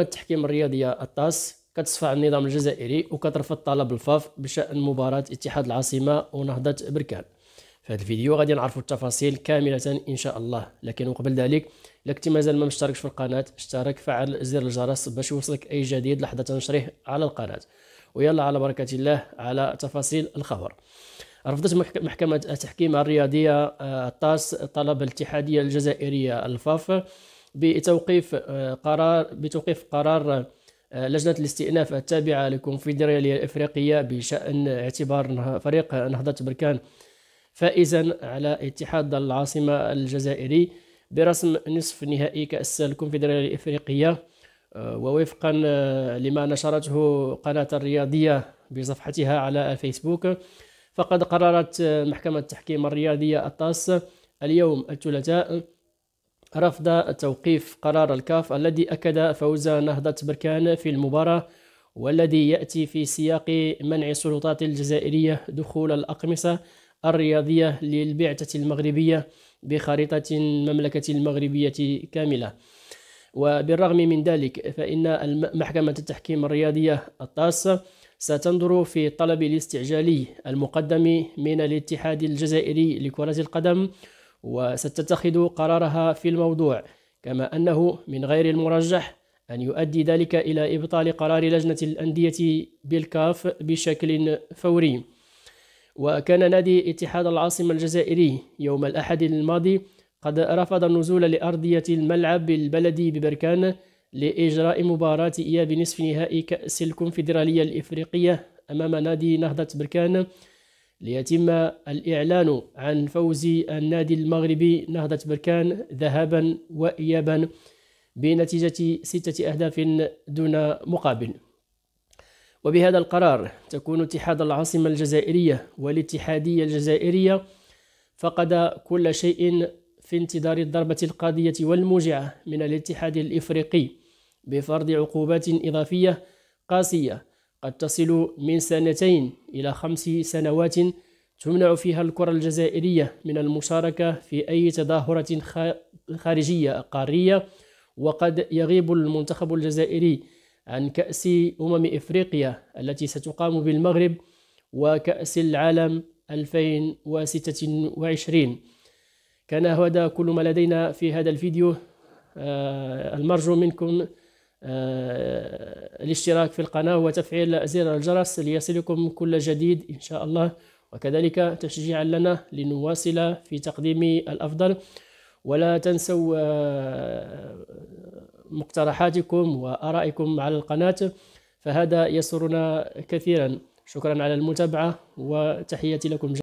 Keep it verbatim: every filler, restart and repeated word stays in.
التحكيم الرياضية الطاس كتصفع النظام الجزائري وكترفض طلب الفاف بشأن مباراة اتحاد العاصمة ونهضة بركان. في هذا الفيديو غادي نعرفوا التفاصيل كاملة إن شاء الله، لكن وقبل ذلك لك تي مازال ما مشتركش في القناة اشترك، فعل زر الجرس باش يوصلك أي جديد لحظة تنشره على القناة. ويلا على بركة الله على تفاصيل الخبر. رفضت محكمة التحكيم الرياضية الطاس طلب الاتحادية الجزائرية الفاف بتوقيف قرار بتوقيف قرار لجنة الاستئناف التابعة للكونفدرالية الافريقية بشأن اعتبار فريق نهضة بركان فائزا على اتحاد العاصمة الجزائري برسم نصف نهائي كأس الكونفدرالية الافريقية، ووفقا لما نشرته قناة الرياضية بصفحتها على الفيسبوك، فقد قررت محكمة التحكيم الرياضية الطاس اليوم الثلاثاء رفض توقيف قرار الكاف الذي أكد فوز نهضة بركان في المباراة، والذي يأتي في سياق منع السلطات الجزائرية دخول الأقمصة الرياضية للبعثة المغربية بخريطة المملكة المغربية كاملة. وبالرغم من ذلك فإن محكمة التحكيم الرياضية الطاس ستنظر في الطلب الاستعجالي المقدم من الاتحاد الجزائري لكرة القدم وستتخذ قرارها في الموضوع، كما أنه من غير المرجح أن يؤدي ذلك إلى إبطال قرار لجنة الأندية بالكاف بشكل فوري. وكان نادي اتحاد العاصمة الجزائري يوم الأحد الماضي قد رفض النزول لأرضية الملعب البلدي ببركان لإجراء مباراة إياب نصف نهائي كأس الكونفدرالية الإفريقية أمام نادي نهضة بركان، ليتم الإعلان عن فوز النادي المغربي نهضة بركان ذهابا وإيابا بنتيجة ستة أهداف دون مقابل. وبهذا القرار تكون اتحاد العاصمة الجزائرية والاتحادية الجزائرية فقد كل شيء في انتظار الضربة القاضية والموجعة من الاتحاد الإفريقي بفرض عقوبات إضافية قاسية قد تصل من سنتين إلى خمس سنوات تمنع فيها الكرة الجزائرية من المشاركة في أي تظاهرة خارجية قارية، وقد يغيب المنتخب الجزائري عن كأس أمم إفريقيا التي ستقام بالمغرب وكأس العالم ألفين وستة وعشرين. كان هذا كل ما لدينا في هذا الفيديو. المرجو منكم الاشتراك في القناة وتفعيل زر الجرس ليصلكم كل جديد إن شاء الله، وكذلك تشجيعا لنا لنواصل في تقديم الأفضل. ولا تنسوا مقترحاتكم وآرائكم على القناة، فهذا يسرنا كثيرا. شكرا على المتابعة وتحياتي لكم جميعا.